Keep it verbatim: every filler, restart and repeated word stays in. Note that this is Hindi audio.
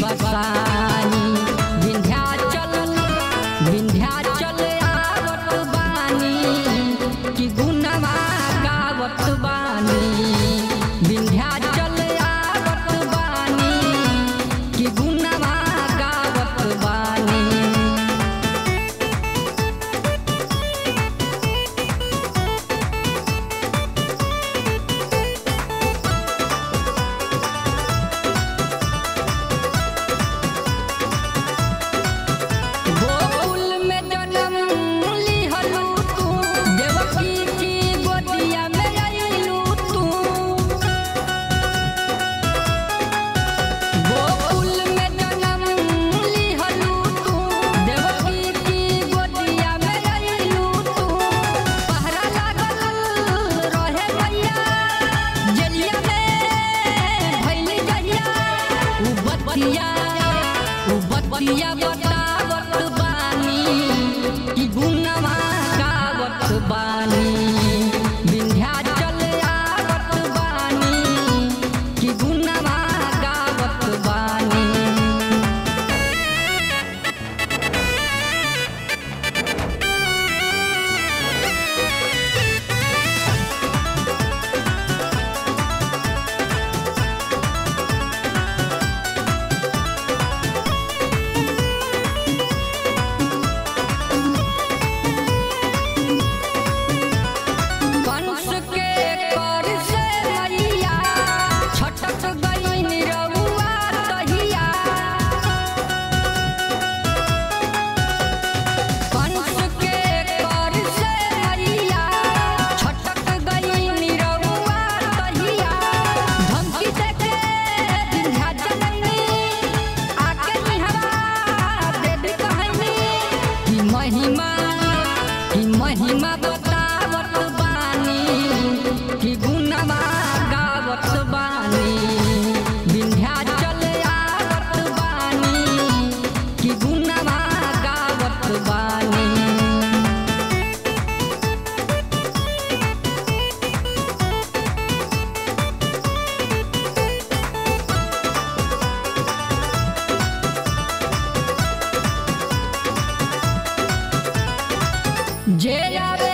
बसानी विंध्याचल विंध्याचल आवतबानी की गुनवा गावतबानी विंध्याचल आवतबानी की गुनवा गावतबानी बतिया बतावतबानी की गुनवा गावतबानी विंध्याचल आवतबानी की गुनवा गावतबानी महिमा की महिमा बतावतबानी की गुनवा गावतबानी विंध्याचल आवतबानी की गुनवा गावतबानी जय।